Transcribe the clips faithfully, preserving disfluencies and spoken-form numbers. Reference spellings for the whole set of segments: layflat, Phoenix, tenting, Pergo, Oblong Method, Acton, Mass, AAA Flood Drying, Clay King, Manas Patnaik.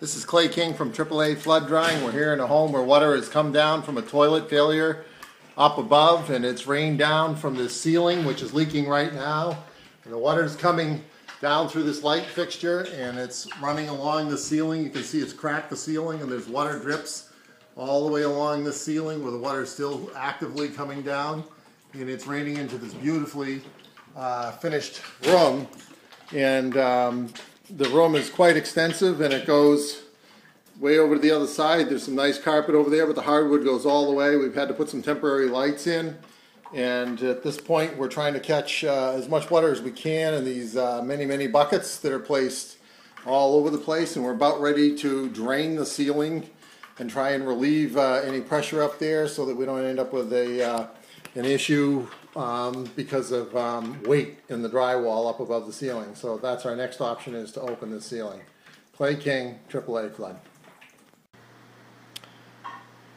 This is Clay King from triple A Flood Drying. We're here in a home where water has come down from a toilet failure up above, and it's rained down from the ceiling, which is leaking right now. And the water is coming down through this light fixture, and it's running along the ceiling. You can see it's cracked the ceiling, and there's water drips all the way along the ceiling where the water is still actively coming down. And it's raining into this beautifully uh, finished room. And um, the room is quite extensive, and it goes way over to the other side. There's some nice carpet over there, but the hardwood goes all the way. We've had to put some temporary lights in, and at this point we're trying to catch uh, as much water as we can in these uh, many many buckets that are placed all over the place. And we're about ready to drain the ceiling and try and relieve uh, any pressure up there so that we don't end up with a uh, an issue um, because of um, weight in the drywall up above the ceiling. So that's our next option, is to open the ceiling. Clay King, triple A Flood.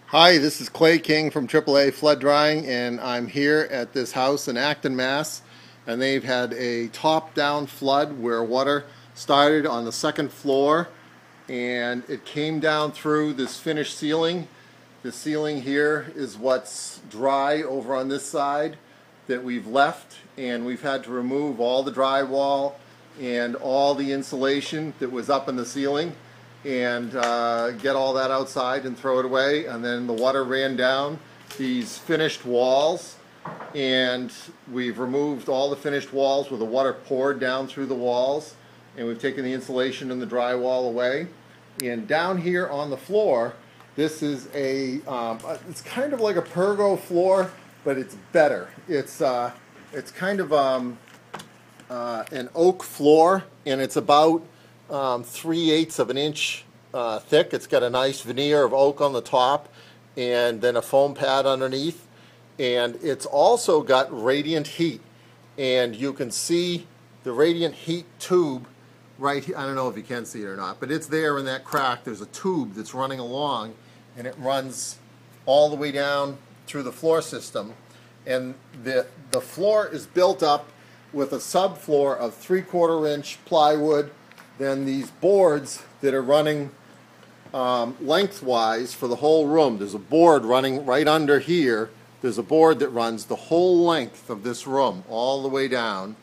Hi, this is Clay King from triple A Flood Drying, and I'm here at this house in Acton, Mass, and they've had a top-down flood where water started on the second floor and it came down through this finished ceiling. The ceiling here is what's dry over on this side that we've left, and we've had to remove all the drywall and all the insulation that was up in the ceiling and uh, get all that outside and throw it away. And then the water ran down these finished walls, and we've removed all the finished walls where the water poured down through the walls, and we've taken the insulation and the drywall away. And down here on the floor, this is a, um, it's kind of like a pergo floor, but it's better. It's, uh, it's kind of um, uh, an oak floor, and it's about um, three-eighths of an inch uh, thick. It's got a nice veneer of oak on the top and then a foam pad underneath. And it's also got radiant heat. And you can see the radiant heat tube right here. I don't know if you can see it or not, but it's there in that crack. There's a tube that's running along, and it runs all the way down through the floor system. And the, the floor is built up with a subfloor of three-quarter inch plywood, then these boards that are running um, lengthwise for the whole room. There's a board running right under here. There's a board that runs the whole length of this room all the way down,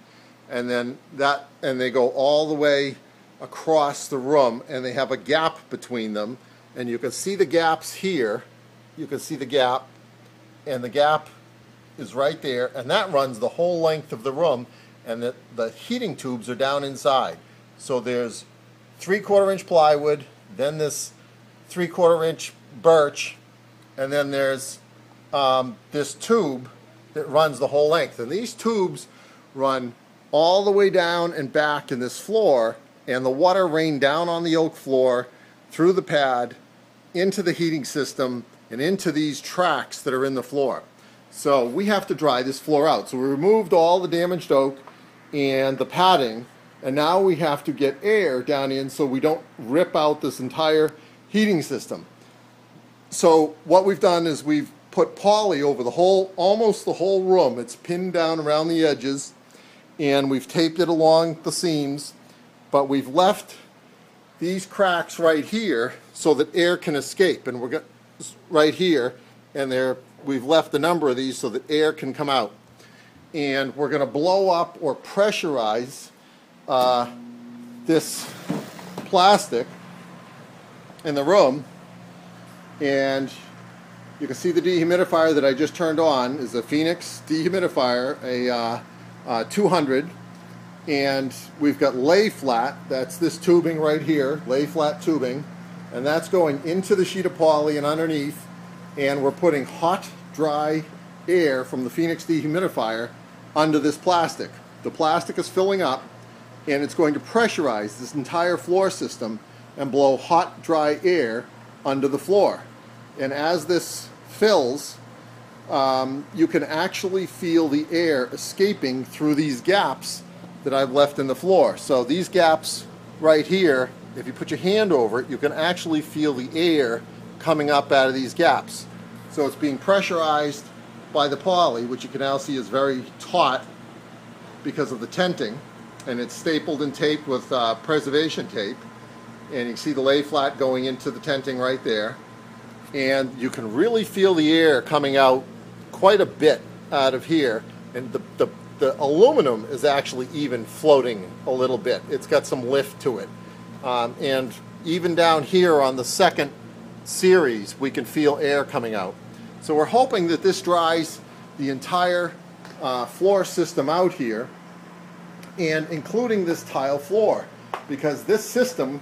and then that, and they go all the way across the room, and they have a gap between them. And you can see the gaps here. You can see the gap, and the gap is right there, and that runs the whole length of the room. And the, the heating tubes are down inside. So there's three-quarter inch plywood, then this three-quarter inch birch, and then there's um, this tube that runs the whole length. And these tubes run all the way down and back in this floor, and the water rained down on the oak floor through the pad into the heating system and into these tracks that are in the floor. So we have to dry this floor out. So we removed all the damaged oak and the padding, and now we have to get air down in so we don't rip out this entire heating system. So what we've done is we've put poly over the whole, almost the whole room. It's pinned down around the edges, and we've taped it along the seams, but we've left these cracks right here so that air can escape. And we're got right here, and there we've left a number of these so that air can come out. And we're going to blow up or pressurize uh, this plastic in the room. And you can see the dehumidifier that I just turned on is a Phoenix dehumidifier, a uh, Uh, two hundred, and we've got lay flat. That's this tubing right here, lay flat tubing, and that's going into the sheet of poly and underneath, and we're putting hot, dry air from the Phoenix dehumidifier under this plastic. The plastic is filling up, and it's going to pressurize this entire floor system and blow hot, dry air under the floor. And as this fills, Um, you can actually feel the air escaping through these gaps that I've left in the floor. So these gaps right here, if you put your hand over it, you can actually feel the air coming up out of these gaps. So it's being pressurized by the poly, which you can now see is very taut because of the tenting, and it's stapled and taped with uh, preservation tape. and you can see the lay flat going into the tenting right there. And you can really feel the air coming out quite a bit out of here. And the, the, the aluminum is actually even floating a little bit. It's got some lift to it. Um, and even down here on the second series, we can feel air coming out. So we're hoping that this dries the entire uh, floor system out here, and including this tile floor, because this system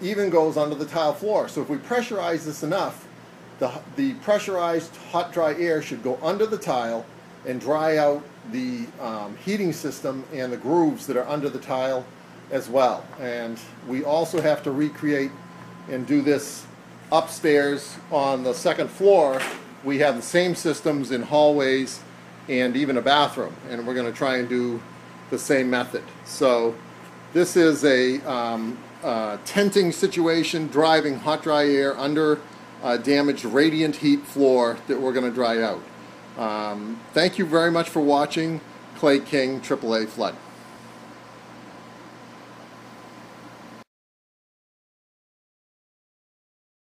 even goes under the tile floor. So if we pressurize this enough, the, the pressurized hot dry air should go under the tile and dry out the um, heating system and the grooves that are under the tile as well. And we also have to recreate and do this upstairs on the second floor. We have the same systems in hallways and even a bathroom, and we're going to try and do the same method. So this is a um, uh, tenting situation, driving hot dry air under uh, damaged radiant heat floor that we're going to dry out. Um, thank you very much for watching. Clay King, triple A Flood.